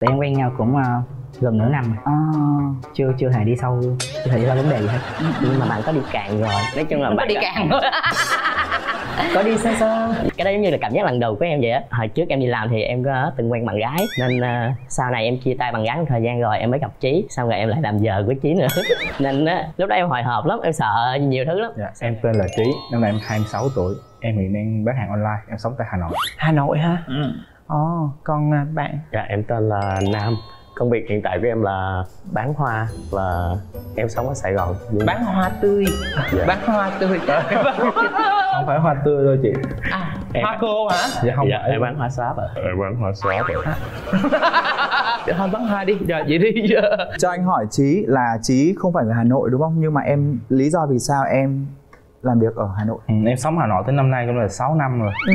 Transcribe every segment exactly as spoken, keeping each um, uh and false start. Tụi em quen nhau cũng uh, gần nửa năm rồi. À. Chưa chưa hề đi sâu, chưa hề đi ra vấn đề gì hết. Nhưng mà bạn có đi cạn rồi. Nói chung là bạn có đi cạn. Có đi sơ sơ. Cái đó giống như là cảm giác lần đầu của em vậy á. Hồi trước em đi làm thì em có từng quen bạn gái. Nên uh, sau này em chia tay bạn gái một thời gian rồi em mới gặp Trí. Xong rồi em lại làm vợ của Trí nữa. Nên uh, lúc đó em hồi hộp lắm, em sợ nhiều thứ lắm. Dạ, em tên là Trí, năm nay em hai mươi sáu tuổi. Em hiện đang bán hàng online, em sống tại Hà Nội. Hà Nội hả? Ừ. Ồ, oh, còn bạn? Dạ, em tên là Nam. Công việc hiện tại của em là bán hoa và em sống ở Sài Gòn. Bán hoa tươi? Dạ. Bán hoa tươi? Không phải hoa tươi đâu chị. À, em... hoa khô hả? Dạ, không dạ, phải. Em bán hoa sáp ạ. À. Em bán hoa sáp ạ. À. Thôi bán hoa đi, rồi vậy đi. Cho anh hỏi Trí là Trí không phải người Hà Nội đúng không? Nhưng mà em, lý do vì sao em làm việc ở Hà Nội? Ừ, em sống Hà Nội tới năm nay cũng là sáu năm rồi. Ừ.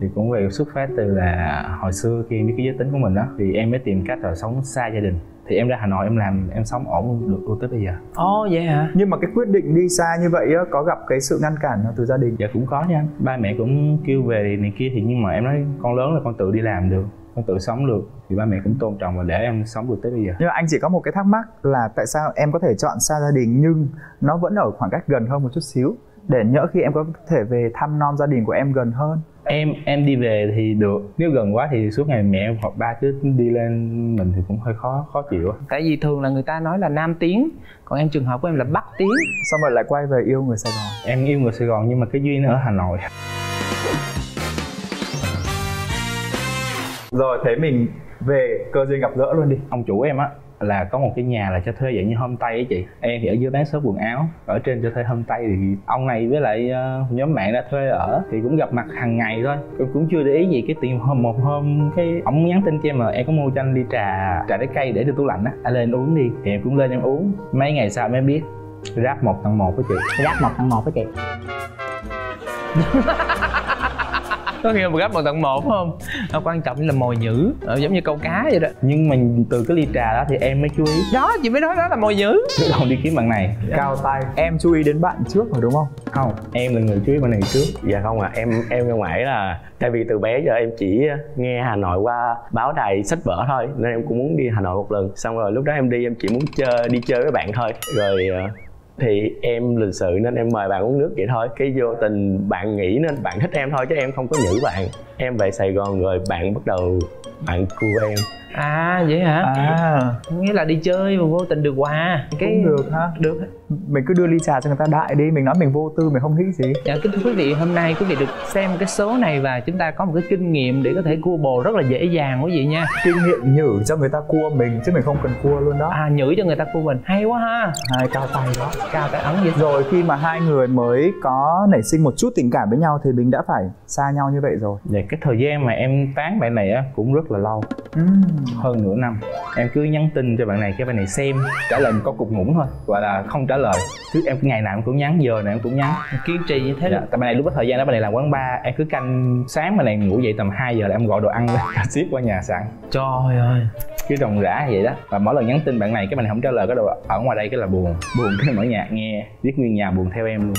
Thì cũng về xuất phát từ là hồi xưa khi em biết cái giới tính của mình đó thì em mới tìm cách là sống xa gia đình. Thì em ra Hà Nội em làm, em sống ổn được luôn tới bây giờ. Ồ oh, vậy yeah. hả? Nhưng mà cái quyết định đi xa như vậy á, có gặp cái sự ngăn cản từ gia đình? Dạ cũng có nha anh. Ba mẹ cũng kêu về này kia thì nhưng mà em nói con lớn là con tự đi làm được, con tự sống được. Thì ba mẹ cũng tôn trọng và để em sống được tới bây giờ. Nhưng mà anh chỉ có một cái thắc mắc là tại sao em có thể chọn xa gia đình nhưng nó vẫn ở khoảng cách gần hơn một chút xíu, để nhỡ khi em có thể về thăm nom gia đình của em gần hơn. Em em đi về thì được, nếu gần quá thì suốt ngày mẹ hoặc ba cứ đi lên mình thì cũng hơi khó khó chịu. Tại vì thường là người ta nói là Nam tiếng, còn em trường hợp của em là Bắc tiếng. Xong rồi lại quay về yêu người Sài Gòn. Em yêu người Sài Gòn nhưng mà cái duyên ở Hà Nội. Rồi thế mình về cơ duyên gặp gỡ luôn đi. Ông chủ em á là có một cái nhà là cho thuê dạng như homestay ấy chị. Em thì ở dưới bán shop quần áo, ở trên cho thuê homestay. Thì ông này với lại uh, nhóm bạn đã thuê ở thì cũng gặp mặt hàng ngày thôi. Em cũng chưa để ý gì cái tiền. Hôm một hôm cái ông nhắn tin cho em là em có mua cho anh ly trà trà trái cây để trong tủ lạnh á, anh lên uống đi. Thì em cũng lên em uống. Mấy ngày sau mới biết ráp một tặng một với chị. Ráp một tặng một với chị. Có khi mà gấp một tặng một không? À, quan trọng là mồi nhữ, à, giống như câu cá vậy đó. Nhưng mà từ cái ly trà đó thì em mới chú ý. Đó, chị mới nói đó là mồi nhữ. Lúc đầu đi kiếm bạn này cao tay. Em chú ý đến bạn trước rồi đúng không? Không, em là người chú ý bạn này trước. Dạ không ạ, à, em em không phải là. Tại vì từ bé giờ em chỉ nghe Hà Nội qua báo đài sách vở thôi. Nên em cũng muốn đi Hà Nội một lần. Xong rồi lúc đó em đi em chỉ muốn chơi, đi chơi với bạn thôi. Rồi thì em lịch sự nên em mời bạn uống nước vậy thôi. Cái vô tình bạn nghĩ nên bạn thích em thôi chứ em không có nhử bạn. Em về Sài Gòn rồi bạn bắt đầu bạn cua em. À vậy hả? À nghĩa là đi chơi mà vô tình được quà. Cái... cũng được ha. Được. Mình cứ đưa ly trà cho người ta đại đi. Mình nói mình vô tư, mình không nghĩ gì. Dạ kính thưa quý vị, hôm nay quý vị được xem cái số này và chúng ta có một cái kinh nghiệm để có thể cua bồ rất là dễ dàng quý vị nha. Kinh nghiệm nhử cho người ta cua mình chứ mình không cần cua luôn đó. À nhử cho người ta cua mình, hay quá ha. Hai cao tay đó. Cao tay ấn vậy. Rồi khi mà hai người mới có nảy sinh một chút tình cảm với nhau thì mình đã phải xa nhau như vậy rồi. Dạ cái thời gian mà em tán bạn này á cũng rất là lâu. Uhm. Hơn nửa năm. Em cứ nhắn tin cho bạn này, cái bạn này xem, trả lời có cục ngủng thôi, gọi là không trả lời. Cứ em ngày nào em cũng nhắn, giờ nào em cũng nhắn. Kiên trì như thế. Dạ, tại bạn này lúc đó thời gian đó bạn này làm quán bar, em cứ canh sáng bạn này ngủ dậy tầm hai giờ là em gọi đồ ăn ra ship qua nhà sẵn. Trời ơi. Cứ ròng rã vậy đó. Và mỗi lần nhắn tin bạn này cái bạn này không trả lời, cái đồ ở ngoài đây cái là buồn. Buồn cái mở nhạc nghe, viết nguyên nhà buồn theo em luôn.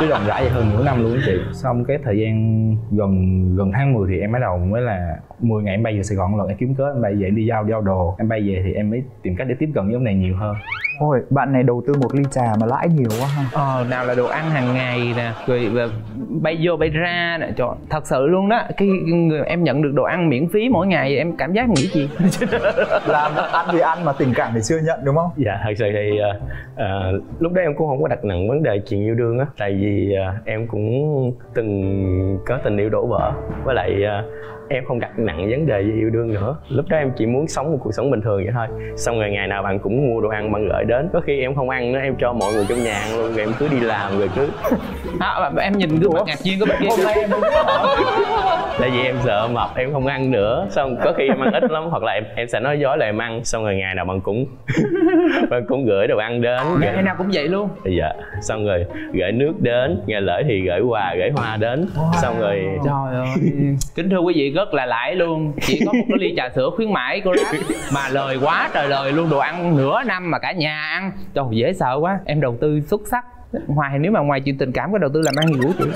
Cứ ròng rã vậy hơn nửa năm luôn chị. Xong cái thời gian gần gần tháng mười thì em bắt đầu mới là mười ngày em bay về Sài Gòn lần, em kiếm cớ em bay về em đi giao giao đồ. Em bay về thì em mới tìm cách để tiếp cận với ông này nhiều hơn. Ôi, bạn này đầu tư một ly trà mà lãi nhiều quá ha. Ờ, nào là đồ ăn hàng ngày nè, rồi bay vô bay ra nè, trời, thật sự luôn đó. Cái người em nhận được đồ ăn miễn phí mỗi ngày em cảm giác nghĩ gì? Làm ăn thì ăn mà tình cảm thì chưa nhận đúng không? Dạ, thật sự thì à, lúc đó em cũng không có đặt nặng vấn đề chuyện yêu đương á. Tại vì à, em cũng từng có tình yêu đổ vỡ. Với lại à, em không đặt nặng vấn đề về yêu đương nữa. Lúc đó em chỉ muốn sống một cuộc sống bình thường vậy thôi. Xong rồi ngày nào bạn cũng mua đồ ăn bạn gửi đến. Có khi em không ăn nữa, em cho mọi người trong nhà ăn luôn. Rồi em cứ đi làm rồi cứ... À, em nhìn gương mặt ngạc nhiên của bạn kia. Tại vì em sợ mập, em không ăn nữa. Xong có khi em ăn ít lắm, hoặc là em, em sẽ nói dối là em ăn. Xong rồi ngày nào bạn cũng bạn cũng gửi đồ ăn đến. Ngày gửi... nào cũng vậy luôn. Dạ. Xong rồi gửi nước đến, ngày lễ thì gửi quà, gửi hoa đến. Wow. Xong rồi... Trời ơi. Kính thưa quý vị, rất là lãi luôn. Chỉ có một cái ly trà sữa khuyến mãi của Rap mà lời quá trời lời luôn. Đồ ăn nửa năm mà cả nhà ăn. Trời dễ sợ quá. Em đầu tư xuất sắc Ngoài nếu mà ngoài chuyện tình cảm, có đầu tư làm ăn gì của chị.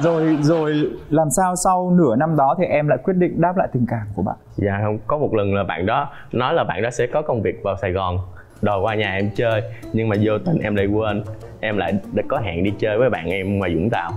Rồi rồi làm sao sau nửa năm đó thì em lại quyết định đáp lại tình cảm của bạn? Dạ không, có một lần là bạn đó nói là bạn đó sẽ có công việc vào Sài Gòn, đòi qua nhà em chơi, nhưng mà vô tình em lại quên. Em lại có hẹn đi chơi với bạn em ngoài Vũng Tàu,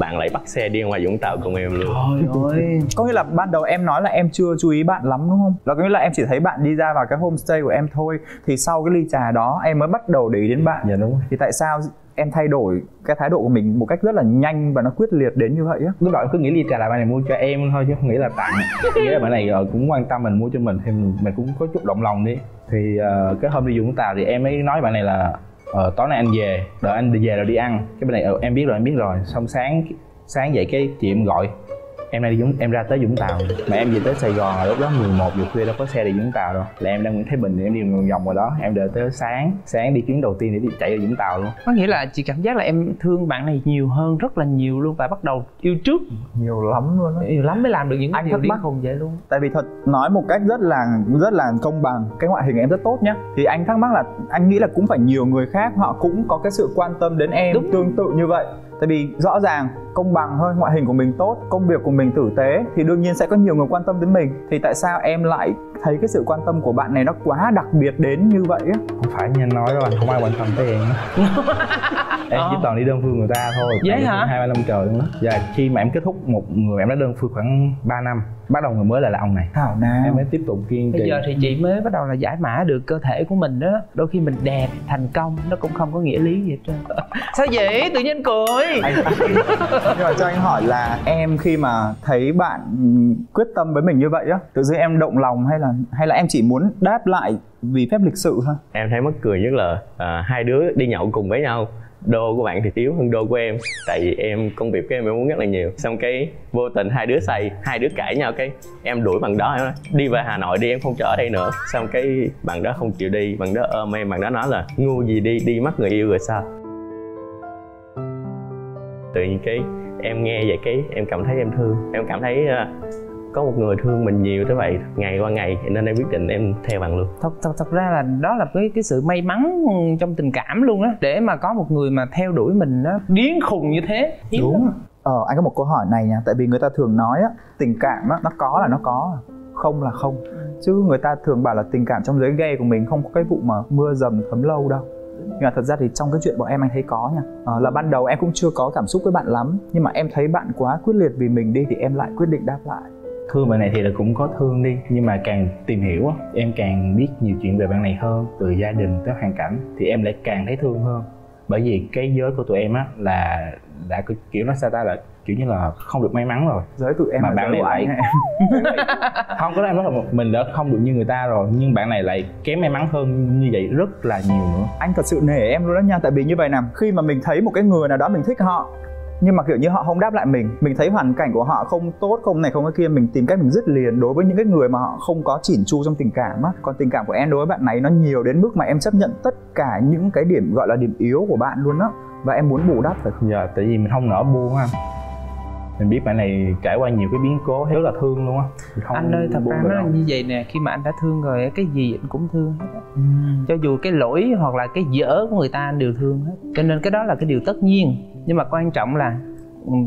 bạn lại bắt xe đi ngoài Vũng Tàu cùng em luôn. Trời ơi. Có nghĩa là ban đầu em nói là em chưa chú ý bạn lắm đúng không? Là có nghĩa là em chỉ thấy bạn đi ra vào cái homestay của em thôi, thì sau cái ly trà đó em mới bắt đầu để ý đến bạn. Dạ đúng. Thì tại sao em thay đổi cái thái độ của mình một cách rất là nhanh và nó quyết liệt đến như vậy á? Lúc đó em cứ nghĩ ly trà là bạn này mua cho em thôi chứ không nghĩ là tặng. Nghĩa là bạn này cũng quan tâm mình, mua cho mình thì mình cũng có chút động lòng đi. Thì uh, cái hôm đi Vũng Tàu thì em mới nói với bạn này là Ờ, tối nay anh về, đợi anh đi về rồi đi ăn. Cái bên này, ờ, em biết rồi, em biết rồi. Xong sáng sáng dậy cái chị em gọi em nay đi Dũng, em ra tới Vũng Tàu mà em về tới Sài Gòn là lúc đó mười một giờ khuya, đâu có xe đi Vũng Tàu đâu. Là em đang Nguyễn Thái Bình thì em đi vòng vòng rồi đó, em đợi tới sáng sáng đi chuyến đầu tiên để đi chạy ra Vũng Tàu luôn. Có nghĩa là chị cảm giác là em thương bạn này nhiều hơn rất là nhiều luôn và bắt đầu yêu trước nhiều lắm luôn đó. Nhiều lắm mới làm được những cái điều điên khùng vậy luôn. Tại vì thật nói một cách rất là rất là công bằng, cái ngoại hình em rất tốt nhá, thì anh thắc mắc là anh nghĩ là cũng phải nhiều người khác họ cũng có cái sự quan tâm đến em. Đúng. Tương tự như vậy. Tại vì rõ ràng công bằng thôi, ngoại hình của mình tốt, công việc của mình tử tế thì đương nhiên sẽ có nhiều người quan tâm đến mình. Thì tại sao em lại thấy cái sự quan tâm của bạn này nó quá đặc biệt đến như vậy á? Không phải như anh nói đâu, bạn không ai quan tâm tới em. Em chỉ toàn đi đơn phương người ta thôi. Vậy hả? Hai ba năm trời luôn đó. Và khi mà em kết thúc một người em đã đơn phương khoảng ba năm, bắt đầu người mới lại là ông này. Thảo nào em mới tiếp tục kiên trì. Bây giờ thì chị mới bắt đầu là giải mã được cơ thể của mình đó. Đôi khi mình đẹp, thành công nó cũng không có nghĩa lý gì hết trơn. Sao vậy? Tự nhiên cười. Anh, anh. Nhưng mà cho anh hỏi là em khi mà thấy bạn quyết tâm với mình như vậy á, tự dưng em động lòng hay là hay là em chỉ muốn đáp lại vì phép lịch sự thôi? Em thấy mắc cười nhất là à, hai đứa đi nhậu cùng với nhau, đô của bạn thì yếu hơn đô của em, tại vì em công việc của em em muốn rất là nhiều. Xong cái vô tình hai đứa say, hai đứa cãi nhau, cái em đuổi bằng đó, em nói đi về Hà Nội đi, em không chờ ở đây nữa. Xong cái bạn đó không chịu đi, bạn đó ôm em, bạn đó nói là ngu gì đi, đi mất người yêu rồi sao. Tự nhiên cái em nghe vậy cái em cảm thấy em thương, em cảm thấy uh, có một người thương mình nhiều tới vậy ngày qua ngày, nên em quyết định em theo bạn luôn. Thật thật thật ra là đó là cái cái sự may mắn trong tình cảm luôn á, để mà có một người mà theo đuổi mình nó điên khùng như thế. Đúng. Ờ, anh có một câu hỏi này nha, tại vì người ta thường nói á, tình cảm á, nó có là nó có, không là không. Chứ người ta thường bảo là tình cảm trong giới gay của mình không có cái vụ mà mưa dầm thấm lâu đâu. Nhưng mà thật ra thì trong cái chuyện bọn em anh thấy có nha. à, Là ban đầu em cũng chưa có cảm xúc với bạn lắm, nhưng mà em thấy bạn quá quyết liệt vì mình đi thì em lại quyết định đáp lại. Thương bạn này thì là cũng có thương đi, nhưng mà càng tìm hiểu á, em càng biết nhiều chuyện về bạn này hơn, từ gia đình tới hoàn cảnh, thì em lại càng thấy thương hơn. Bởi vì cái giới của tụi em á là đã kiểu nói sao ta, là kiểu như là không được may mắn rồi. Giới tụi em mà bạn này lại không có, em nói là mình đã không được như người ta rồi, nhưng bạn này lại kém may mắn hơn như vậy rất là nhiều nữa. Anh thật sự nể em luôn đó nha. Tại vì như vậy nè, khi mà mình thấy một cái người nào đó mình thích họ, nhưng mà kiểu như họ không đáp lại mình, mình thấy hoàn cảnh của họ không tốt, không này không cái kia, mình tìm cách mình dứt liền đối với những cái người mà họ không có chỉn chu trong tình cảm á. Còn tình cảm của em đối với bạn này nó nhiều đến mức mà em chấp nhận tất cả những cái điểm gọi là điểm yếu của bạn luôn á, và em muốn bù đắp phải không? Dạ, tại vì mình không nỡ buông ha. Mình biết bạn này trải qua nhiều cái biến cố, rất là thương luôn á. Anh ơi, thật ra nó như vậy nè, khi mà anh đã thương rồi, cái gì anh cũng thương hết á. Ừ. Cho dù cái lỗi hoặc là cái dở của người ta anh đều thương hết. Cho nên cái đó là cái điều tất nhiên. Nhưng mà quan trọng là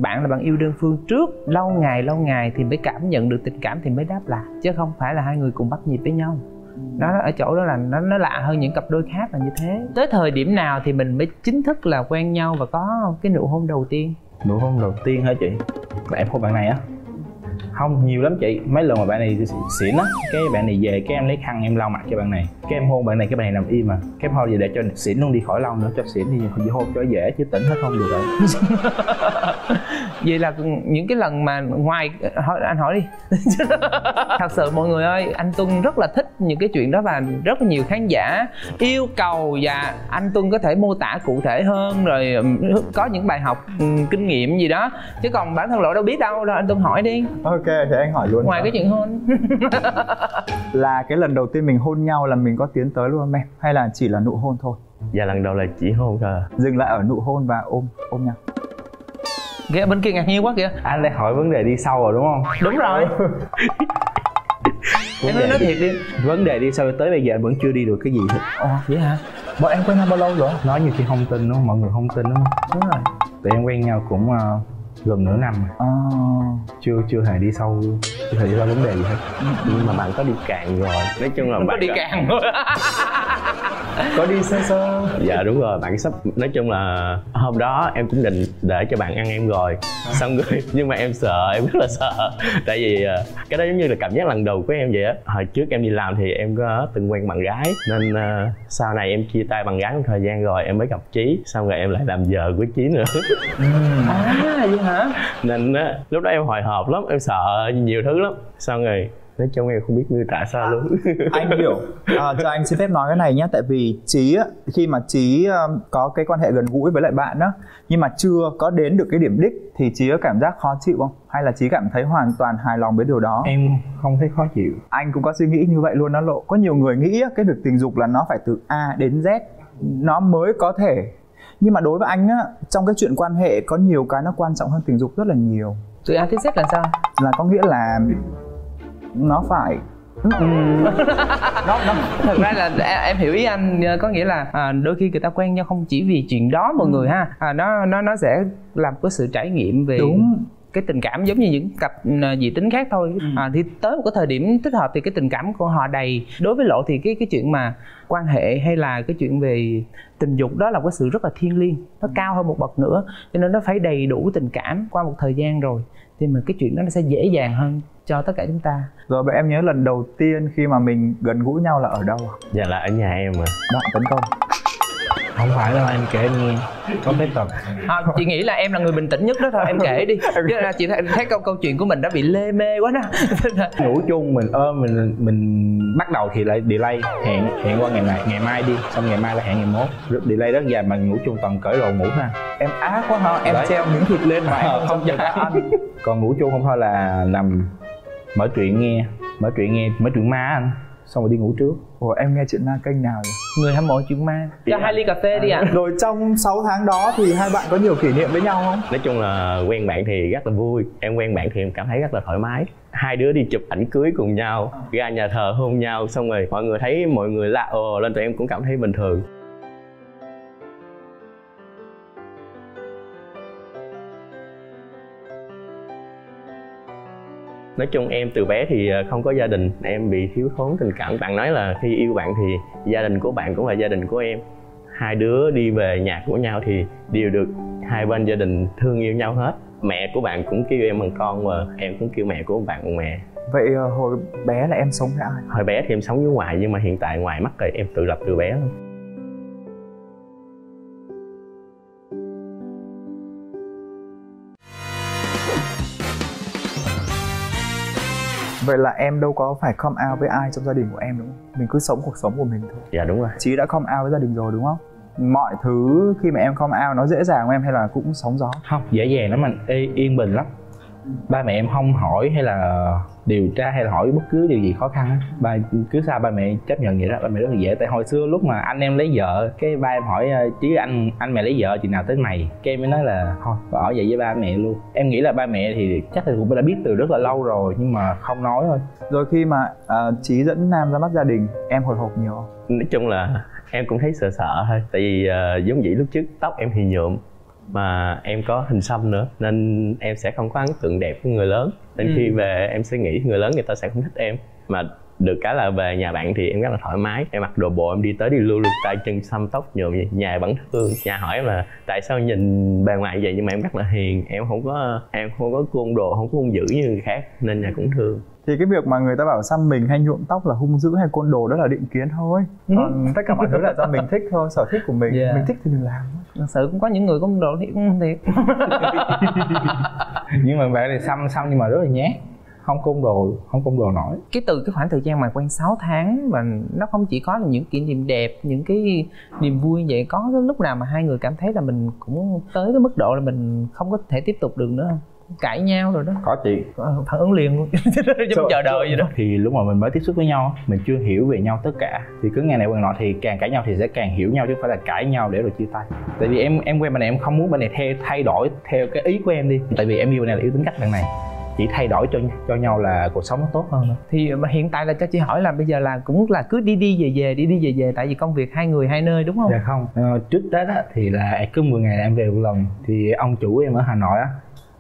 bạn là bạn yêu đơn phương trước, lâu ngày lâu ngày thì mới cảm nhận được tình cảm thì mới đáp lại, chứ không phải là hai người cùng bắt nhịp với nhau. Nó ở chỗ đó là nó, nó lạ hơn những cặp đôi khác là như thế. Tới thời điểm nào thì mình mới chính thức là quen nhau và có cái nụ hôn đầu tiên? Nụ hôn đầu tiên hả chị? Là em hôn bạn này á? Không, nhiều lắm chị. Mấy lần mà bạn này xỉn á, cái bạn này về cái em lấy khăn em lau mặt cho bạn này, cái em hôn bạn này, cái bạn này nằm im mà, cái em hôn về để cho xỉn luôn đi, khỏi lau nữa, cho xỉn thì hôn cho dễ chứ tỉnh hết không được rồi. Vậy là những cái lần mà ngoài hỏi, anh hỏi đi. Thật sự mọi người ơi, anh Tuân rất là thích những cái chuyện đó và rất là nhiều khán giả yêu cầu, và anh Tuân có thể mô tả cụ thể hơn rồi có những bài học kinh nghiệm gì đó, chứ còn bản thân Lộ đâu biết đâu. Rồi anh Tuân hỏi đi. Ok, thì anh hỏi luôn. Ngoài đó, cái chuyện hôn là cái lần đầu tiên mình hôn nhau là mình có tiến tới luôn không em? Hay là chỉ là nụ hôn thôi? Dạ lần đầu là chỉ hôn thôi. Dừng lại ở nụ hôn và ôm ôm nhau. Kìa, bên kia ngạc nhiên quá kìa. Anh lại hỏi vấn đề đi sau rồi đúng không? Đúng rồi. Em nói thiệt đi. Vấn đề đi sau tới bây giờ anh vẫn chưa đi được cái gì hết. Ồ, vậy hả? Bọn em quen nhau bao lâu rồi? Nói như chị không tin luôn, mọi người không tin đúng không? Đúng rồi. Tụi em quen nhau cũng uh, gần nửa năm rồi. Oh. Chưa chưa hề đi sâu, chưa hề đi ra vấn đề gì hết. Nhưng mà bạn có đi cạn rồi. Nói chung là bạn có đi đã... cạn rồi. Có đi sơ sơ. Dạ đúng rồi, bạn sắp, nói chung là hôm đó em cũng định để cho bạn ăn em rồi. À. Xong rồi, nhưng mà em sợ, em rất là sợ. Tại vì cái đó giống như là cảm giác lần đầu của em vậy á. Hồi trước em đi làm thì em có từng quen bạn gái. Nên uh, sau này em chia tay bạn gái một thời gian rồi em mới gặp Trí. Xong rồi em lại làm vợ của Trí nữa. Uhm. À vậy hả? Nên uh, lúc đó em hồi hộp lắm, em sợ nhiều thứ lắm. Xong rồi nói chung em không biết miêu tả sao luôn. Anh hiểu. À, cho anh xin phép nói cái này nhé. Tại vì Trí á, khi mà Trí um, có cái quan hệ gần gũi với lại bạn á, nhưng mà chưa có đến được cái điểm đích thì Trí có cảm giác khó chịu không? Hay là Trí cảm thấy hoàn toàn hài lòng với điều đó? Em không thấy khó chịu. Anh cũng có suy nghĩ như vậy luôn đó Lộ. Có nhiều người nghĩ á, cái việc tình dục là nó phải từ A đến Z nó mới có thể. Nhưng mà đối với anh á, trong cái chuyện quan hệ có nhiều cái nó quan trọng hơn tình dục rất là nhiều. Từ A tới Z là sao? Là có nghĩa là nó phải uhm. nó, nó... Thật ra là em hiểu ý anh, có nghĩa là à, đôi khi người ta quen nhau không chỉ vì chuyện đó mọi người ha. à, nó nó nó sẽ làm cái sự trải nghiệm về đúng cái tình cảm giống như những cặp dị tính khác thôi. à, thì tới một cái thời điểm thích hợp thì cái tình cảm của họ đầy. Đối với Lộ thì cái cái chuyện mà quan hệ hay là cái chuyện về tình dục đó là một cái sự rất là thiêng liêng, nó cao hơn một bậc nữa, cho nên nó phải đầy đủ tình cảm qua một thời gian rồi thì mà cái chuyện đó nó sẽ dễ dàng hơn cho tất cả chúng ta. Rồi vậy em nhớ lần đầu tiên khi mà mình gần gũi nhau là ở đâu? Dạ là ở nhà em rồi. Bạn tấn công? Không phải đâu, em kể em nghe. Có mấy tuần. À, chị nghĩ là em là người bình tĩnh nhất đó thôi, em kể đi. Chứ là chị thấy, thấy câu câu chuyện của mình đã bị lê mê quá đó. Ngủ chung mình ôm mình mình bắt đầu thì lại delay, hẹn hẹn qua ngày này, ngày mai đi, xong ngày mai lại hẹn ngày mốt. Delay rất dài mà ngủ chung toàn cởi đồ ngủ ha. Em á quá hả? Em đấy, treo miếng thịt lên mà à, không cho ta ăn. Còn ngủ chung không thôi là nằm mở chuyện nghe, mở chuyện nghe, mở chuyện ma anh. Xong rồi đi ngủ trước. Ủa em nghe chuyện ma kênh nào vậy? Người hâm mộ chuyện ma. Cho hai ly cà phê à, đi ạ. À. Rồi trong sáu tháng đó thì hai bạn có nhiều kỷ niệm với nhau không? Nói chung là quen bạn thì rất là vui. Em quen bạn thì em cảm thấy rất là thoải mái. Hai đứa đi chụp ảnh cưới cùng nhau, à. ra nhà thờ hôn nhau. Xong rồi mọi người thấy mọi người lạ ồ lên, tụi em cũng cảm thấy bình thường. Nói chung em từ bé thì không có gia đình, em bị thiếu thốn tình cảm. Bạn nói là khi yêu bạn thì gia đình của bạn cũng là gia đình của em. Hai đứa đi về nhà của nhau thì đều được hai bên gia đình thương yêu nhau hết. Mẹ của bạn cũng kêu em bằng con và em cũng kêu mẹ của bạn bằng mẹ. Vậy hồi bé là em sống với ai? Hồi bé thì em sống với ngoại, nhưng mà hiện tại ngoại mất rồi, em tự lập từ bé luôn. Vậy là em đâu có phải come out với ai trong gia đình của em đúng không? Mình cứ sống cuộc sống của mình thôi. Dạ đúng rồi. Chí đã come out với gia đình rồi đúng không? Mọi thứ khi mà em come out nó dễ dàng của em hay là cũng sóng gió? Không, dễ dàng lắm anh, yên bình lắm. Ba mẹ em không hỏi hay là điều tra hay là hỏi bất cứ điều gì khó khăn á. Ba cứ sao ba mẹ chấp nhận vậy đó, ba mẹ rất là dễ. Tại hồi xưa lúc mà anh em lấy vợ, cái ba em hỏi Chí anh anh mẹ lấy vợ chừng nào tới mày, cái em mới nói là thôi ở vậy với ba mẹ luôn. Em nghĩ là ba mẹ thì chắc là cũng đã biết từ rất là lâu rồi nhưng mà không nói thôi. Rồi khi mà uh, Chí dẫn Nam ra mắt gia đình, em hồi hộp nhiều không? Nói chung là em cũng thấy sợ sợ thôi. Tại vì uh, giống vậy lúc trước tóc em thì nhuộm mà em có hình xăm nữa nên em sẽ không có ấn tượng đẹp với người lớn, nên ừ. khi về em sẽ nghĩ người lớn người ta sẽ không thích em. Mà được cái là về nhà bạn thì em rất là thoải mái, em mặc đồ bộ em đi tới đi lưu luôn, tay chân xăm tóc nhuộm vậy. Nhà vẫn thương, nhà hỏi em là tại sao nhìn bề ngoài vậy nhưng mà em rất là hiền, em không có em không có côn đồ, không có hung dữ như người khác nên nhà cũng thương. Thì cái việc mà người ta bảo xăm mình hay nhuộm tóc là hung dữ hay côn đồ đó là định kiến thôi. Còn ừ. tất cả mọi thứ là do mình thích thôi, sở thích của mình. Yeah. Mình thích thì mình làm. Thật sự cũng có những người côn đồ thiệt thiệt. Nhưng mà bạn này xăm xăm nhưng mà rất là nhát, không côn đồ, không côn đồ nổi. Cái từ cái khoảng thời gian mà quen sáu tháng mà nó không chỉ có là những kỷ niệm đẹp, những cái niềm vui vậy, có cái lúc nào mà hai người cảm thấy là mình cũng tới cái mức độ là mình không có thể tiếp tục được nữa không? Cãi nhau rồi đó. Có chị. Phản ứng liền luôn. Giống chờ đợi vậy đó. Thì lúc mà mình mới tiếp xúc với nhau, mình chưa hiểu về nhau tất cả, thì cứ ngày này qua nọ thì càng cãi nhau thì sẽ càng hiểu nhau chứ không phải là cãi nhau để rồi chia tay. Tại vì em em quen bạn này em không muốn bạn này thay thay đổi theo cái ý của em đi. Tại vì em yêu bạn này là yêu tính cách bạn này. chỉ thay đổi cho cho nhau là cuộc sống nó tốt hơn nữa. Thì mà hiện tại là cho chị hỏi là bây giờ là cũng là cứ đi đi về về đi đi về về tại vì công việc hai người hai nơi đúng không? Dạ không, ờ, trước Tết á, thì là cứ mười ngày em về một lần. Thì ông chủ em ở Hà Nội á,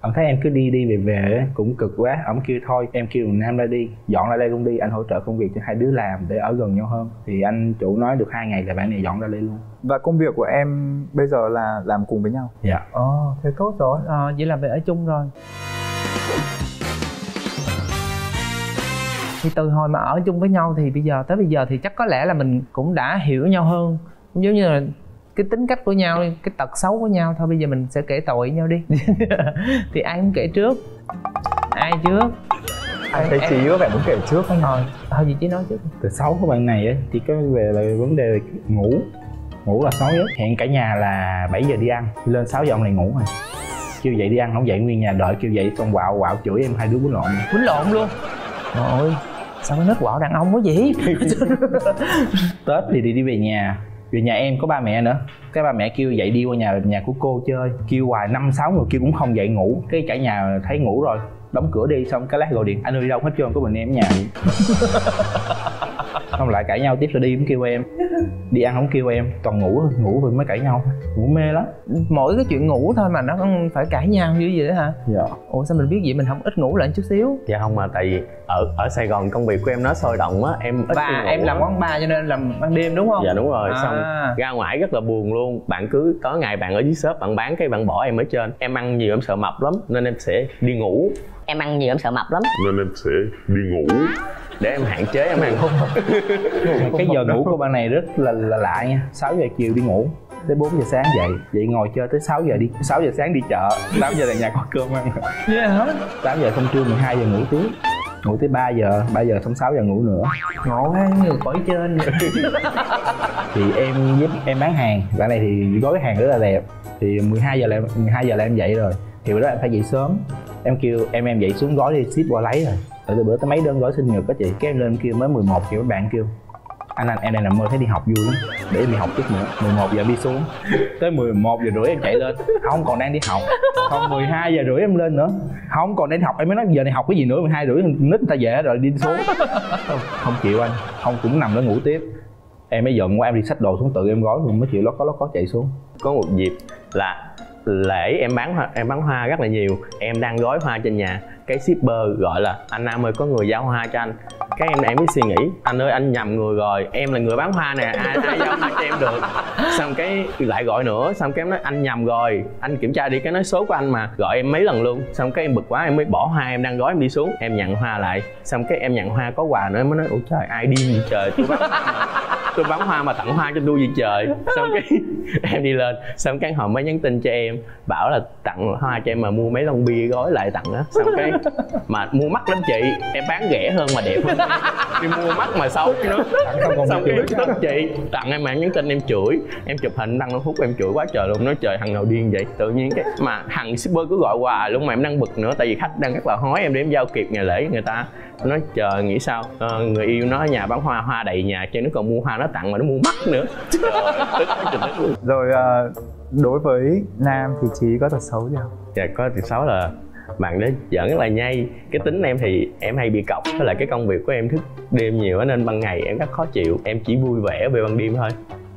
ông thấy em cứ đi đi về về cũng cực quá, ông kêu thôi em kêu Nam ra đi, dọn ra đây luôn đi, anh hỗ trợ công việc cho hai đứa làm để ở gần nhau hơn. Thì anh chủ nói được hai ngày là bạn này dọn ra đây luôn. Và công việc của em bây giờ là làm cùng với nhau? Dạ. Ồ, oh, thế tốt rồi. À, vậy là về ở chung rồi. Thì từ hồi mà ở chung với nhau thì bây giờ tới bây giờ thì chắc có lẽ là mình cũng đã hiểu nhau hơn, giống như là cái tính cách của nhau, cái tật xấu của nhau thôi. Bây giờ mình sẽ kể tội nhau đi. Thì ai cũng kể trước. Ai trước? Ai thấy Trí có vẻ muốn kể trước không? Thôi, thôi gì Trí nói trước. Tật xấu của bạn này ấy, thì cái về là vấn đề ngủ. Ngủ là xấu nhất. Hẹn cả nhà là bảy giờ đi ăn, lên sáu giờ ông này ngủ rồi. Kêu dậy đi ăn, không dậy nguyên nhà đợi, kêu dậy xong quạo quạo chửi em hai đứa bún lộn. Bún lộn luôn. Trời ơi, sao nó nết quạo đàn ông quá vậy? Tết thì đi đi về nhà. Vì nhà em có ba mẹ nữa, cái ba mẹ kêu dậy đi qua nhà nhà của cô chơi, kêu hoài năm sáu người kêu cũng không dậy ngủ, cái cả nhà thấy ngủ rồi đóng cửa đi, xong cái lát gọi điện anh ơi đi đâu hết trơn, có mình em ở nhà. Xong lại cãi nhau tiếp rồi đi cũng kêu em, đi ăn không kêu em, toàn ngủ ngủ rồi mới cãi nhau, ngủ mê lắm. Mỗi cái chuyện ngủ thôi mà nó không phải cãi nhau như vậy đó hả? Dạ. Ủa sao mình biết vậy, mình không ít ngủ lại chút xíu? Dạ không, mà tại vì ở ở Sài Gòn công việc của em nó sôi động á, em ít và em làm quán bar cho nên làm ban đêm đúng không? Dạ đúng rồi. À. Xong ra ngoài rất là buồn luôn, bạn cứ có ngày bạn ở dưới shop bạn bán cái bạn bỏ em ở trên, em ăn nhiều em sợ mập lắm nên em sẽ đi ngủ. Em ăn nhiều em sợ mập lắm nên em sẽ đi ngủ để em hạn chế em ăn không. Cái giờ ngủ của bạn này rất là là lạ nha, sáu giờ chiều đi ngủ tới bốn giờ sáng dậy, vậy ngồi chơi tới sáu giờ, đi sáu giờ sáng đi chợ, tám giờ là nhà có cơm ăn. Yeah. tám giờ không trưa, mười hai giờ ngủ tiếp, ngủ tới ba giờ, ba giờ xong sáu giờ ngủ nữa. Ngộ quá người khỏi trên. Thì em giúp em bán hàng, bạn này thì gói hàng rất là đẹp, thì mười hai giờ là mười hai giờ là em dậy rồi, thì bữa đó em phải dậy sớm, em kêu em em dậy xuống gói đi, ship qua lấy rồi. Từ bữa tới mấy đơn gói sinh nhật đó chị, cái em lên kêu mới mười một kêu, mấy bạn kêu anh anh em đang nằm mơ thấy đi học vui lắm, để em đi học chút nữa. Mười một giờ đi xuống, tới mười một giờ rưỡi em chạy lên, không còn đang đi học. Không, mười hai giờ rưỡi em lên nữa, không còn đang học. Em mới nói giờ này học cái gì nữa, mười hai rưỡi nít người ta về rồi đi xuống. Không, không chịu anh, không cũng nằm đó ngủ tiếp. Em mới giận quá, em đi xách đồ xuống tự em gói, mình mới chịu lót có lót có chạy xuống. Có một dịp là lễ em bán hoa, em bán hoa rất là nhiều, em đang gói hoa trên nhà, cái shipper gọi là anh Nam ơi có người giao hoa cho anh. Cái em em mới suy nghĩ anh ơi anh nhầm người rồi, em là người bán hoa nè, ai, ai giao hoa cho em được. Xong cái lại gọi nữa, xong cái em nói anh nhầm rồi, anh kiểm tra đi, cái nói số của anh mà, gọi em mấy lần luôn. Xong cái em bực quá em mới bỏ hoa em đang gói em đi xuống, em nhận hoa lại. Xong cái em nhận hoa có quà nữa, em mới nói ủa trời ai điên gì trời, tôi bán hoa mà, tôi bán hoa mà tặng hoa cho tôi gì trời. Xong cái em đi lên, xong cái họ mới nhắn tin cho em bảo là tặng hoa cho em mà mua mấy lon bia gói lại tặng á. Xong cái mà mua mắc lắm chị, em bán rẻ hơn mà đẹp hơn, đi mua mắc mà xấu chứ nữa. Xong cái tức chị tặng em, mà em nhắn tin em chửi, em chụp hình đăng lên phút em chửi quá trời luôn, nói trời thằng nào điên vậy. Tự nhiên cái mà thằng shipper cứ gọi hoài luôn, mà em đang bực nữa tại vì khách đang rất là hói em để em giao kịp ngày lễ người ta. Nói trời nghĩ sao à, người yêu nó ở nhà bán hoa, hoa đầy nhà chứ nó còn mua hoa nó tặng mà nó mua mắc nữa. Trời ơi, tức, tức. Rồi à, đối với Nam thì Trí có tật xấu gì không? Dạ có tật xấu là bạn đó giỡn rất là nhây. Cái tính em thì em hay bị cọc, với lại cái công việc của em thức đêm nhiều nên ban ngày em rất khó chịu, em chỉ vui vẻ về ban đêm thôi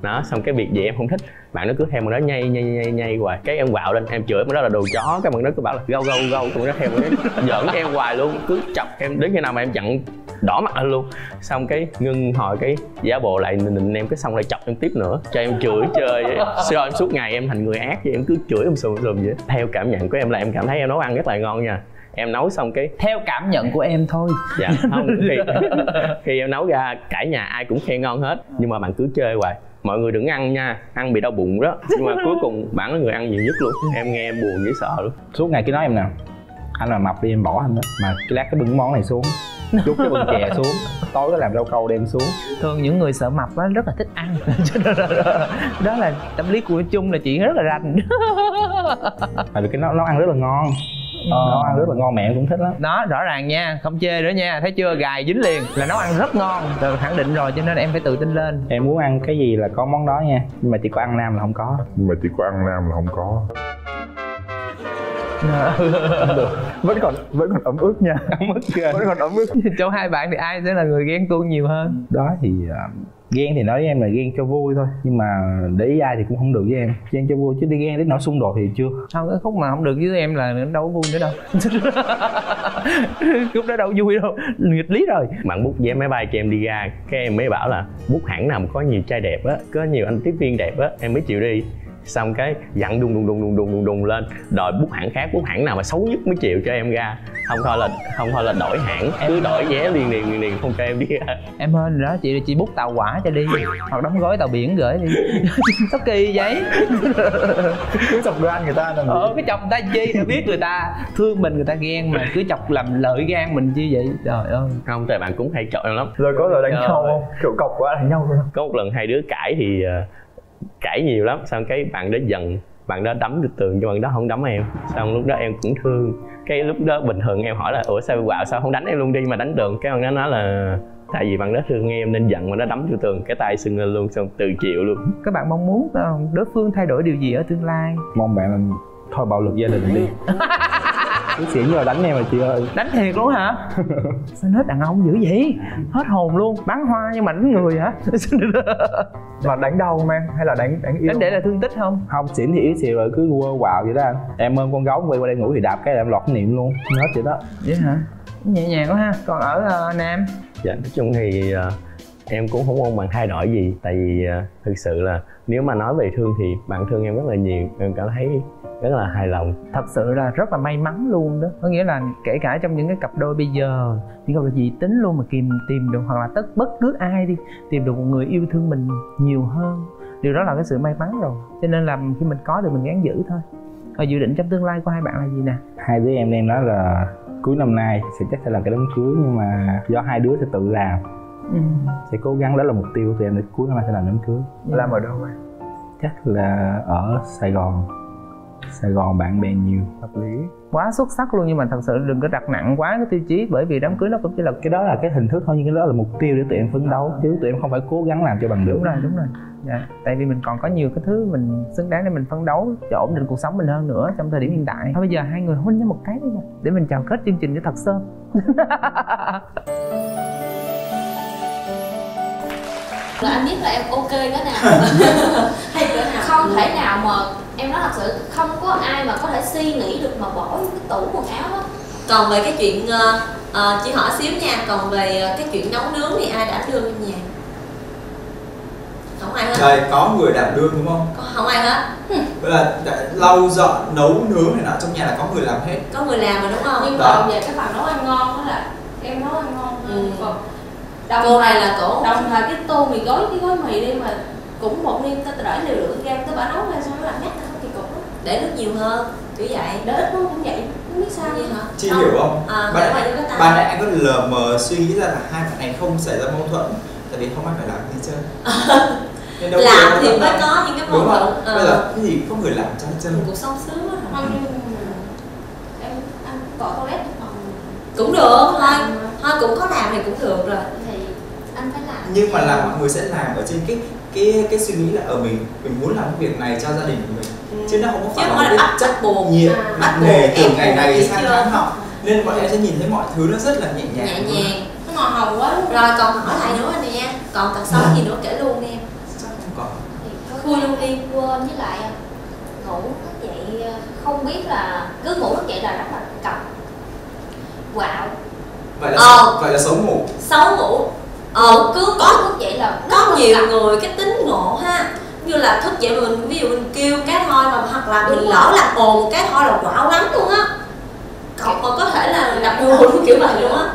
đó. Xong cái việc gì em không thích, bạn nó cứ theo mình đó nhây nhây nhây nhây hoài, cái em quạo lên em chửi mà đó là đồ chó, cái bạn nó cứ bảo là gâu gâu gâu, tụi nó theo mình đó giỡn em hoài luôn, cứ chọc em đến khi nào mà em chặn đỏ mặt lên luôn. Xong cái ngưng hồi cái giả bộ lại nịnh em, cái xong lại chọc em tiếp nữa, cho em chửi chơi cho em suốt ngày, em thành người ác vậy, em cứ chửi em sùm sùm vậy. Theo cảm nhận của em là em cảm thấy em nấu ăn rất là ngon nha, em nấu xong cái theo cảm nhận của em thôi. Dạ không, khi, khi em nấu ra cả nhà ai cũng khen ngon hết, nhưng mà bạn cứ chơi hoài mọi người đừng ăn nha, ăn bị đau bụng đó. Nhưng mà cuối cùng bạn là người ăn nhiều nhất luôn, em nghe em buồn dễ sợ luôn. Suốt ngày cứ nói em nè anh là mập đi em bỏ anh đó, mà cái lát cái bưng cái món này xuống, chút cái bưng chè xuống, tối có làm rau câu đem xuống. Thường những người sợ mập đó rất là thích ăn. Đó là tâm lý của chung là chị rất là rành. Tại vì cái nó nó ăn rất là ngon. Ờ, nấu ăn rất là ngon, mẹ em cũng thích lắm. Đó, rõ ràng nha, không chê nữa nha, thấy chưa, gài dính liền là nấu ăn rất ngon, rồi khẳng định rồi, cho nên em phải tự tin lên. Em muốn ăn cái gì là có món đó nha, nhưng mà chỉ có ăn Nam là không có. Nhưng mà chỉ có ăn Nam là không có. Không được. Vẫn còn vẫn còn ấm ức nha. Ấm ức kìa. Vẫn còn ấm ức. Trong hai bạn thì ai sẽ là người ghen tuông nhiều hơn? Đó thì ghen thì nói với em là ghen cho vui thôi, nhưng mà để ý ai thì cũng không được với em. Ghen cho vui chứ đi ghen đến nỗi xung đột thì chưa. Không, cái khúc mà không được với em là đâu có vui nữa đâu. Khúc đó đâu vui đâu, nghịch lý rồi. Bạn book vé máy bay cho em đi ra, cái em mới bảo là book hãng nào mà có nhiều trai đẹp á, có nhiều anh tiếp viên đẹp á, em mới chịu đi. Xong cái dặn đùng đùng đùng đùng đùng đùng đùng lên, đòi book hãng khác, book hãng nào mà xấu nhất mới chịu cho em ra. Không thôi là không thôi là đổi hãng, em cứ đổi vé liền liền liền liền không cho em đi ra. Em hên rồi đó chị, chị book tàu hỏa cho đi hoặc đóng gói tàu biển gửi đi. Sao kỳ vậy? Cứ chọc gan người ta làm gì? Ờ, cái chọc người ta chi, để biết người ta thương mình người ta ghen mà cứ chọc làm lợi gan mình chi vậy, trời ơi. Không, tại bạn cũng hay chọc em lắm. Rồi có rồi đánh nhau không? Kiểu cọc quá đánh nhau luôn. Có một lần hai đứa cãi thì cãi nhiều lắm, xong cái bạn đó giận, bạn đó đấm được tường nhưng bạn đó không đấm em. Xong lúc đó em cũng thương, cái lúc đó bình thường em hỏi là ủa sao quạo sao không đánh em luôn đi mà đánh tường, cái bạn đó nói là tại vì bạn đó thương em nên giận mà nó đấm vô tường, cái tay sưng lên luôn, xong tự chịu luôn. Các bạn mong muốn đối phương thay đổi điều gì ở tương lai? Mong bạn là thôi bạo lực gia đình đi. Cứ xỉn rồi đánh em mà chị ơi. Đánh thiệt luôn hả? Sao hết đàn ông dữ vậy? Hết hồn luôn, bắn hoa nhưng mà đánh người hả? Mà đánh đau không em? Hay là đánh đánh yếu? Đánh để là thương tích không? Không, xỉn thì yếu xỉu rồi cứ quơ quạo vậy đó anh. Em ôm con gấu quay qua đây ngủ thì đạp cái là em lọt cái niệm luôn. Hết vậy đó. Vậy hả? Nhẹ nhàng quá ha. Còn ở uh, Nam? Dạ, nói chung thì uh, em cũng không mong bạn thay đổi gì. Tại vì uh, thực sự là nếu mà nói về thương thì bạn thương em rất là nhiều. Em cảm thấy rất là hài lòng. Thật sự là rất là may mắn luôn đó. Có nghĩa là kể cả trong những cái cặp đôi bây giờ, những cặp đôi dị tính luôn mà tìm, tìm được, hoặc là tất bất cứ ai đi, tìm được một người yêu thương mình nhiều hơn, điều đó là cái sự may mắn rồi. Cho nên là khi mình có được mình gắng giữ thôi. Và dự định trong tương lai của hai bạn là gì nè? Hai đứa em đang nói là cuối năm nay sẽ chắc sẽ làm cái đám cưới, nhưng mà do hai đứa sẽ tự làm. Ừ. Sẽ cố gắng, đó là mục tiêu của tụi em, để cuối năm nay sẽ làm đám cưới. Ừ. Làm ở đâu em? Chắc là ở Sài Gòn. Sài Gòn bạn bè nhiều. Hợp lý. Quá xuất sắc luôn, nhưng mà thật sự đừng có đặt nặng quá cái tiêu chí, bởi vì đám cưới nó cũng chỉ là cái đó là cái hình thức thôi, nhưng cái đó là mục tiêu để tụi em phấn đấu, chứ tụi em không phải cố gắng làm cho bằng được. Đúng rồi, đúng rồi. Dạ. Tại vì mình còn có nhiều cái thứ mình xứng đáng để mình phấn đấu cho ổn định cuộc sống mình hơn nữa trong thời điểm hiện tại. Thôi bây giờ hai người hôn với một cái đi nha, để mình chào kết chương trình cho thật sớm. Là anh biết là em ok cái nào hay cỡ nào không thể nào mà em nói thật sự không có ai mà có thể suy nghĩ được mà bỏ cái tủ quần áo á. Còn về cái chuyện uh, uh, chị hỏi xíu nha, còn về cái chuyện nấu nướng thì ai đảm đương trong nhà? Không ai hết. Trời, có người đảm đương đúng không? Có, không ai hết. Tức là lau dọn nấu nướng này nọ trong nhà là có người làm hết. Có người làm rồi đúng không? Nhưng đó. Mà về cái phần nấu ăn ngon đó là em nấu ăn ngon. Ừ. Còn đồng cô này là cổ đồng thời cái tô mì gói cái gói mì đi mà cũng một đêm ta đợi liều lượng ra ta bả nấu ra xong nó làm nhát thôi thì cũng để nước nhiều hơn kiểu vậy, để ít cũng vậy không biết sao vậy hả? Chị không. Hiểu không? À, ban nãy ban nãy anh có lờ mờ suy nghĩ ra là hai bạn này không xảy ra mâu thuẫn tại vì không ai phải làm gì hết trơn. Làm thì mới có đó. Những cái mâu thuẫn bây giờ cái gì có người làm cho hết trơn, cuộc sống sướng á. Không em ăn cọ toilet cũng được thôi, thôi cũng có làm thì cũng được rồi. Nhưng mà là mọi người sẽ làm ở trên cái cái cái suy nghĩ là ở mình mình muốn làm cái việc này cho gia đình của mình. Ừ. Chứ nó không có phải là một chất bồ nhiệm nặng nề từ ngày này sang tháng nọ, nên bọn em sẽ nhìn thấy mọi thứ nó rất là nhẹ nhàng. Nhẹ nhàng, nó ngọt hồng quá. Rồi còn hỏi lại nữa anh nha, còn tật xấu gì nữa kể luôn em. Sao không còn? Khui luôn đi. Quên với lại ngủ nó vậy không biết là cứ ngủ nó vậy là rất là cọc. Quạo. Vậy là ờ. vậy là xấu ngủ. Xấu ngủ. Ờ cứ có cũng vậy là có nhiều cả. Người cái tính ngộ ha, như là thức dậy mình ví dụ mình kêu cái thôi mà hoặc là đúng mình lỡ làm ồn cái thôi là quạo lắm luôn á, còn còn có thể là đập luôn kiểu vậy luôn á.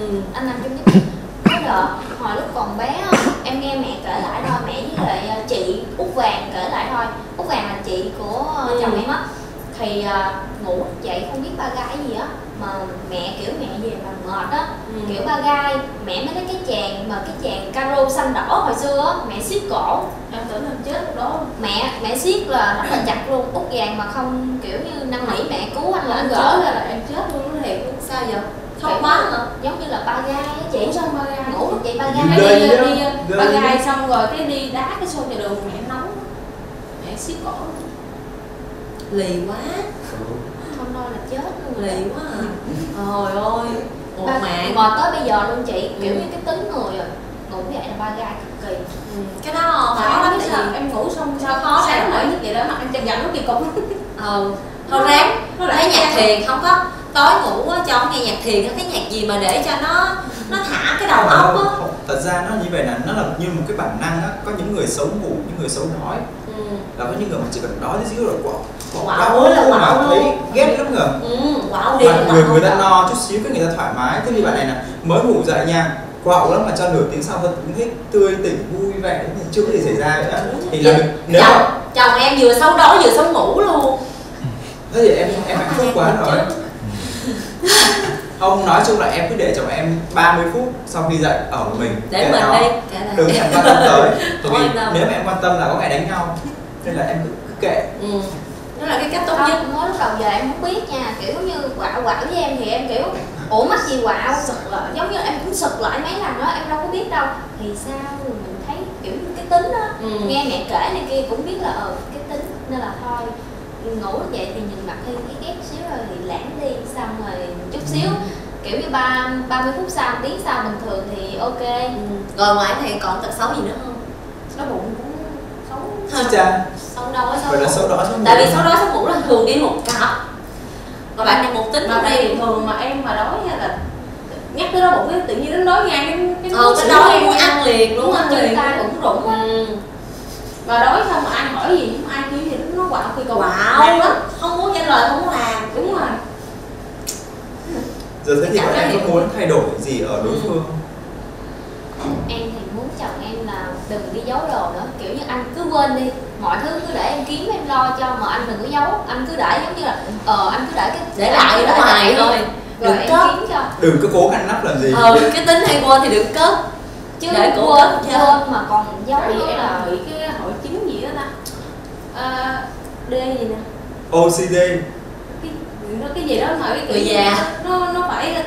Ừ. Anh làm chung với cái đợt hồi lúc còn bé á, em nghe mẹ kể lại thôi, mẹ với lại chị Út Vàng kể lại thôi. Út Vàng là chị của ừ. chồng em á, thì uh, ngủ dậy không biết ba gái gì á, mà mẹ kiểu mẹ về mà mệt á. Ừ. Kiểu ba gai mẹ mới lấy cái chàng mà cái chàng caro xanh đỏ hồi xưa á, mẹ siết cổ em tưởng mình chết lúc đó. Mẹ mẹ siết là rất là chặt luôn. Út Vàng mà không kiểu như năn nỉ mẹ cứu anh là anh gỡ ra là em chết luôn, nó thiệt. Sao vậy? Không quá hả? Giống như là ba gai á chị. Sao ba gai ngủ lúc vậy ba gai đi đi, đi ba gai xong rồi cái đi đá cái xô nhà đường mẹ nóng mẹ siết cổ lì quá. không đâu là chết liền quá à. Trời ơi, một mạng mà tới bây giờ luôn chị, kiểu ừ. như cái tính người rồi. Ngủ vậy là ba gai cực kỳ. ừ. Cái đó khó lắm, tại vì em ngủ xong sao khó sáng nổi thức vậy đó, mặt em chầm dặn lúc kỳ cục. Ừ, thôi ráng, thấy nhạc thiền không có. Tối ngủ cho không nghe nhạc thiền, cái nhạc gì mà để cho nó nó thả cái đầu óc á. Thật ra nó như vậy là nó là như một cái bản năng á. Có những người xấu ngủ, những người xấu nói. Ừ. Là có những người mà chỉ cần nói tí xíu là quả Quả ối là quả thấy ghét lắm ngờ. Ừ, quả ối đi. Người người ta no chút xíu cái người ta thoải mái. Thế thì bạn này là mới ngủ dậy nha, quạo lắm mà cho nửa tiếng sau thôi cũng thấy tươi tỉnh vui vẻ, chưa có gì xảy ra nữa. Thì là nếu chồng, mà... chồng em vừa xấu đó vừa xấu ngủ luôn. Thế thì em em hạnh phúc quá rồi. Không, nói chung là em cứ để chồng em ba mươi phút sau khi dậy ở mình. Để mình đi, đừng em quan tâm tới. Tại vì nếu mà em quan tâm là có ngày đánh nhau. Nên là em cứ, cứ kệ. Ừ. Đó là cái cách tốt nhất. Mới lúc đầu giờ em không biết nha, kiểu như quạo quạo với em thì em kiểu ủa mắc gì quạo, sực lại, giống như em cũng sực lại mấy lần đó, em đâu có biết đâu. Thì sao mình thấy kiểu cái tính đó, ừ. nghe mẹ kể này kia cũng biết là ờ cái tính nên là thôi. Ngủ vậy thì nhìn mặt hơi ghét xíu rồi thì lãng đi, xong rồi chút xíu kiểu như ba mươi phút sau, tiếng sau bình thường thì ok. ừ. Rồi ngoài thì còn tật xấu gì nữa không? Xấu bụng cũng xấu. Xấu đâu á, xấu bụng. Tại vì xấu đó xấu bụng là thường đi một cặp. Còn bạn này một tính không đi thường mà em mà đói nha là nhắc tới đó bụng cái tự nhiên nó nói ngang cái cái ừ, đói em muốn ăn liền luôn, ăn liền tay cũng rủng á. Mà đói không mà ai hỏi gì ai kiểu gì nó quạo khi cầu quạo lắm, không muốn trả lời, không muốn làm. Đúng rồi. Giờ thế thì em có muốn thay đổi gì ở đối phương? ừ. Em thì muốn chồng em là đừng đi giấu đồ nữa, kiểu như anh cứ quên đi, mọi thứ cứ để em kiếm em lo cho, mà anh đừng có giấu, anh cứ để giống như là ờ anh cứ để cái để lại ở ngoài thôi, đừng cất, đừng cứ cố ngăn nắp làm gì. Ừ, cái tính hay quên thì đừng cất chứ để quên quên mà còn giấu nữa là bị cái hội chứng gì đó ta, à, D gì nè, O C D, cái, nó cái gì đó phải người già nó nó phải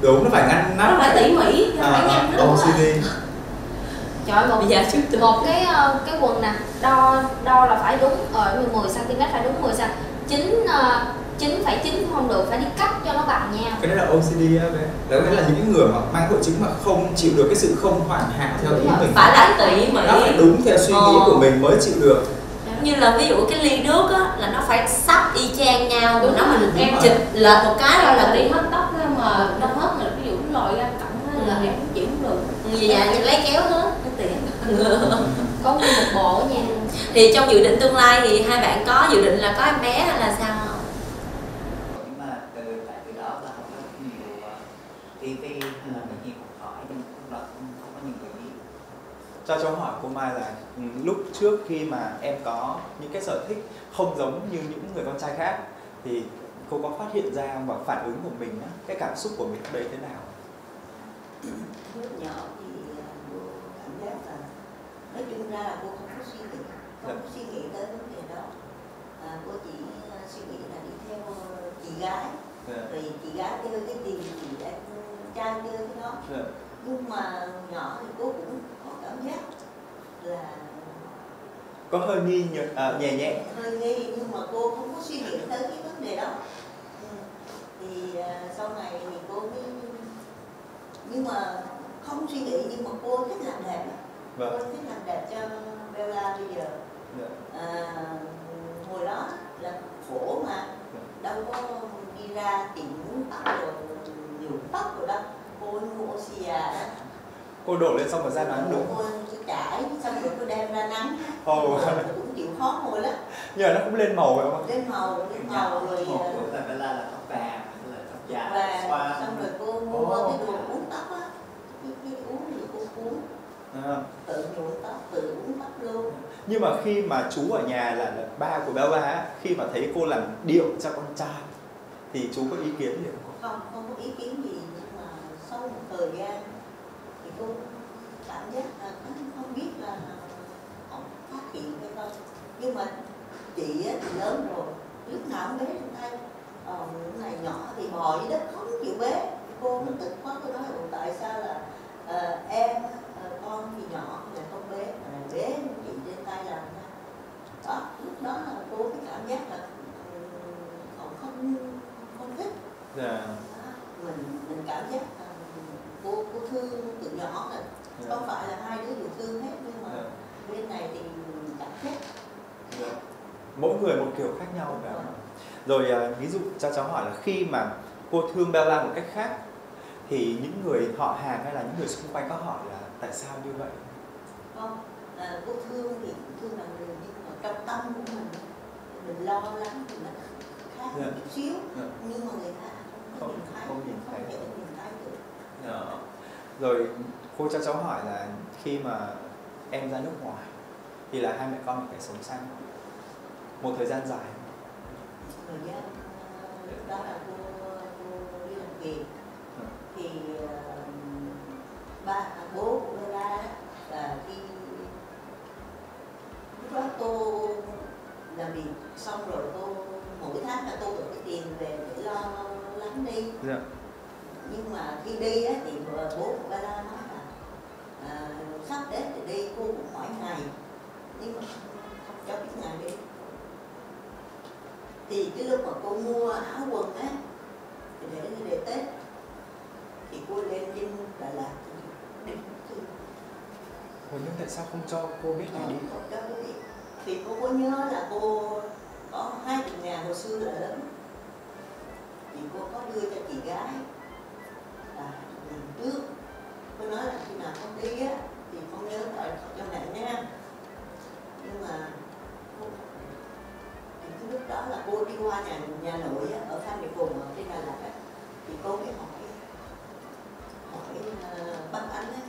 đúng, nó phải ngăn nắp, nó phải tỉ mỉ, nó à, phải ngăn nó O C D. Trời, một dạ, một cái cái quần nè, đo đo là phải đúng ở mười xăng ti mét, phải đúng mười xăng, chín chín phải chín không được, phải đi cắt cho nó bằng nhau. Cái đó là O C D á bé. Đó là những người mà mang hội chứng mà không chịu được cái sự không hoàn hảo theo ý mình. Phải là tỉ mỉ. Nó phải đúng theo suy nghĩ của mình mới chịu được. Như là ví dụ cái ly nước á là nó phải sắp y chang nhau, đúng nó mình em chỉnh lệch một cái đó là đi hết tóc ra mà nó hết mà ví dụ nó lòi ra cẳng là em cũng chịu không được. Vì vậy lấy kéo hết. Có một bộ nha. Thì trong dự định tương lai thì hai bạn có dự định là có em bé hay là sao không? Nhưng mà từ tại từ đó là không có nhiều ti vi hay là cái gì cũng hỏi, nhưng mà không có nhiều người biết. Cho cháu hỏi cô Mai là lúc trước khi mà em có những cái sở thích không giống như những người con trai khác thì cô có phát hiện ra và phản ứng của mình á, cái cảm xúc của mình lúc đấy thế nào? Lúc nhỏ thì cảm giác là nói chung ra là cô không có suy nghĩ, không có suy nghĩ tới vấn đề đó, à, cô chỉ suy nghĩ là đi theo chị gái, yeah. Vì chị gái đưa cái gì chị em trai đưa cái đó, yeah. Nhưng mà nhỏ thì cô cũng có cảm giác là có hơi nghi nhược, à, nhẹ nhẹ, hơi nghi nhưng mà cô không có suy nghĩ tới cái vấn đề đó, ừ. Thì à, sau này thì cô mới nhưng mà không suy nghĩ, nhưng mà cô thích làm đẹp. Vâng. Cô thích làm đẹp cho Bella bây giờ, à, hồi đó là khổ mà đâu có đi ra tìm muốn tóc rồi nhiều tóc rồi đó, cô mua O C D đó, cô đổ lên xong rồi ra nắng đúng, cô chải xong rồi cô đem ra nắng, oh. Cũng chịu khó ngồi lắm, giờ nó cũng lên màu rồi không? Lên màu, lên màu rồi. Hồi là Bella là tóc vàng, là tóc dài, và xong rồi cô mua oh. cái đồ uống tóc á, cái uống thì cô uống. À. Tự nhuộm tóc, tự uống tóc luôn. Nhưng mà khi mà chú ở nhà là, là ba của Bella á, khi mà thấy cô làm điệu cho con trai thì chú có ý kiến gì không? Không, không có ý kiến gì, nhưng mà sau một thời gian thì cô cảm giác là không biết là không phát hiện hay không. Nhưng mà chị ấy thì lớn rồi, lúc nào cũng bế lên tay, ờ, ngày nhỏ thì bò dưới đất không chịu bế. Cô cũng tức quá, cô nói là tại sao là à, em con thì nhỏ là không bế mà là bế chị trên tay làm đó. Lúc đó là cô cái cảm giác là còn không Không phải là hai đứa yêu thương hết, nhưng mà bên này thì cảm xúc mỗi người một kiểu khác nhau cả. Rồi ví dụ cho cháu hỏi là khi mà cô thương Bella một cách khác thì những người họ hàng hay là những người xung quanh có hỏi là tại sao như vậy không? À, cô thương thì thương là người, nhưng mà trong tâm của mình mình lo lắng thì nó khác một chút xíu, nhưng mà người ta không nhìn thấy, không nhìn thấy, không nhìn thấy được. Dạ. Rồi cô cho cháu hỏi là khi mà em ra nước ngoài thì là hai mẹ con phải sống sang một thời gian dài. Thời gian đó là cô, cô đi làm việc thì uh, ba bố của Bella là đi lúc đó cô làm việc xong rồi cô mỗi tháng là cô được cái tiền về để lo lắng đi. Dạ. Nhưng mà khi đi á, thì bố của Bella nói là à, sắp đến thì đi, cô cũng hỏi ngày nhưng mà không cho biết ngày đi. Thì cái lúc mà cô mua áo quần á thì để để Tết thì cô lên trên Đà Lạt đi thương. Ủa, nhưng tại sao không cho cô biết ngày đi? Không cho cô biết. Thì cô có nhớ là cô có hai chục ngàn hồi xưa ở thì cô có đưa cho chị gái là lần trước. Cô nói là khi nào con đi á thì con nhớ gọi cho mẹ nha. Nhưng mà cô... thì lúc đó là cô đi qua nhà nhà nội á, ở Phan Đình Phùng ở trên Đà Lạt á, thì cô mới hỏi hỏi uh, bác anh á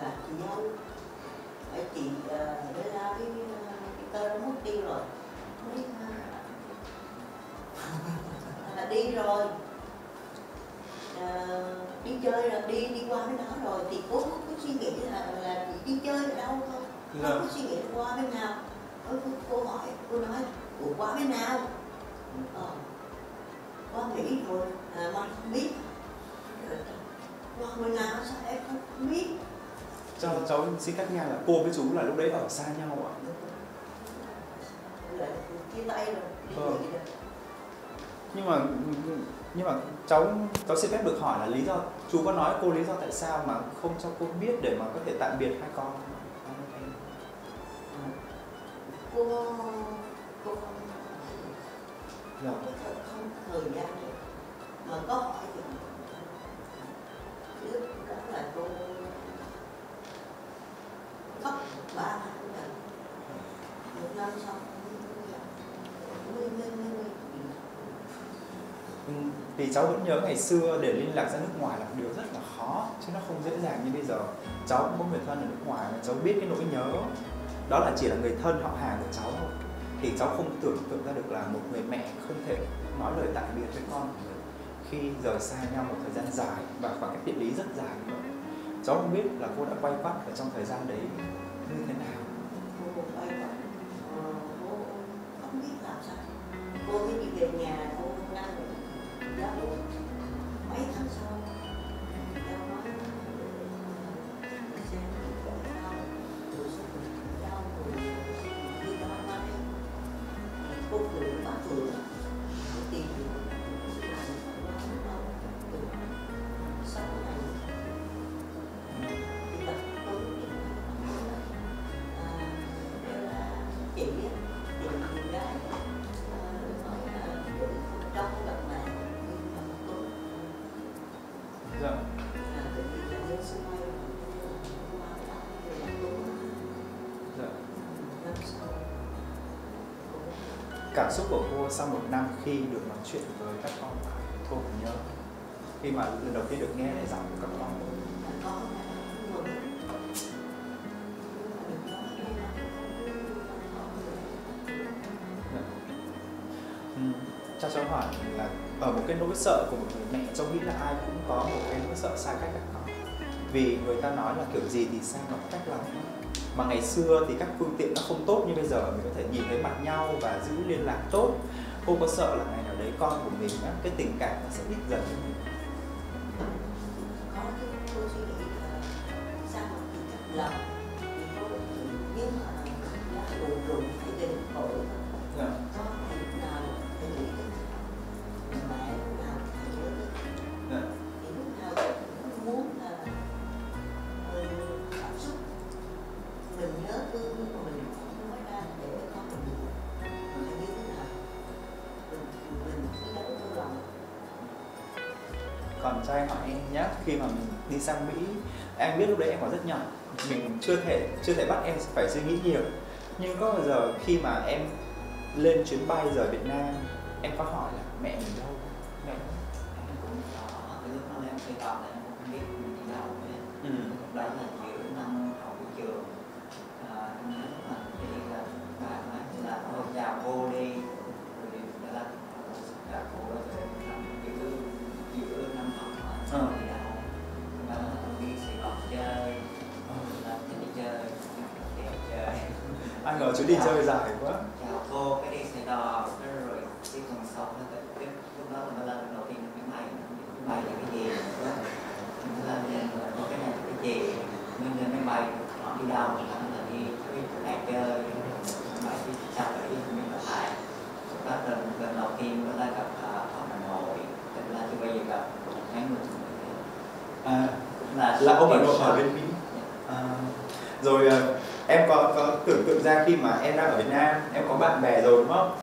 là chị dâu hỏi chị Bella uh, với cái cơ nó mất đi rồi. Mới uh, là đi rồi. À, đi chơi rồi đi đi qua bên đó rồi thì cô cứ suy nghĩ là là chị đi chơi ở đâu thôi, không có suy nghĩ qua bên nào. Cô, cô hỏi cô nói ủa qua bên nào? Ờ, qua Mỹ rồi à, mà không biết qua bên nào sao em không biết. Cho cháu xin cắt ngang là cô với chú là lúc đấy ở xa nhau ạ? Là chia tay rồi đi ờ. Rồi. Nhưng mà nhưng mà cháu cháu xin phép được hỏi là lý do chú có nói cô lý do tại sao mà không cho cô biết để mà có thể tạm biệt hai con? Cô cô không dạ. Không thời gian được mà có hỏi thì lúc đó là cô khóc ba tháng rồi một năm sau mới mới mới thì cháu vẫn nhớ ngày xưa để liên lạc ra nước ngoài là một điều rất là khó chứ nó không dễ dàng như bây giờ. Cháu cũng có người thân ở nước ngoài mà cháu biết cái nỗi nhớ đó là chỉ là người thân họ hàng của cháu thôi, thì cháu không tưởng tượng ra được là một người mẹ không thể nói lời tạm biệt với con của mình khi rời xa nhau một thời gian dài và khoảng cách địa lý rất dài nữa. Cháu không biết là cô đã quay quắt ở trong thời gian đấy như thế nào. Cô quay quắt, cô không biết làm sao. Cô mới đi về nhà, cô đang đã luôn mấy tháng sau. Cảm xúc của cô sau một năm khi được nói chuyện với các con, cô cũng nhớ khi mà lần đầu tiên được nghe lại giọng của các con. Cho cháu hỏi là ở một cái nỗi sợ của một người mẹ, cháu nghĩ là ai cũng có một cái nỗi sợ xa cách các con. Vì người ta nói là kiểu gì thì xa nó cách lòng. Mà ngày xưa thì các phương tiện nó không tốt như bây giờ, mình có thể nhìn thấy mặt nhau và giữ liên lạc tốt. Cô có sợ là ngày nào đấy con của mình á, cái tình cảm nó sẽ ít dần với mình? Có chứ, cô suy nghĩ là sao mà tình cảm lòng thì cô cũng nghĩ, nhưng mà đã buồn rụng phải tình khổ. Con thì nào phải nghĩ đến mẹ nào phải nghĩ đến. Thì lúc nào cũng muốn là trai hỏi em nhá, khi mà mình đi sang Mỹ, em biết lúc đấy em còn rất nhỏ, mình chưa thể chưa thể bắt em phải suy nghĩ nhiều. Nhưng có bao giờ khi mà em lên chuyến bay rời Việt Nam, em có hỏi là mẹ mình đâu? Mẹ em cũng có, cái lúc đó em suy tỏ là em không biết mình đi đâu ấy. Ừ. Lúc đấy là giữa năm học trường, à, em nhớ là đi là bà nói như là thôi chào cô đi, rồi đi Đà Lạt, chào cô rồi em làm cái thứ giữa năm học mà em đi đâu, bà nói là đi Sài Gòn chơi, là thích đi chơi, đi chơi. Anh ngờ chú đi chơi dài quá. Chào cô, cái đi Sài Gòn, rồi đi tuần sau nữa. Lúc đó mình lên đầu tiên cái mày, mày là cái gì? Mình lên lên rồi có cái này là cái gì? Mình lên cái mày, nó đi đâu? Mình là đi cái này chơi, mày đi chào cái đi, mình là lại. Lúc đó lần đầu tiên mình lên gặp ông Hà Nội, là chưa bao giờ gặp mấy người. À, là ông Hà Nội ở bên Mỹ. Rồi em có, có tưởng tượng ra khi mà em đang ở Việt Nam, em có bạn bè rồi đúng không?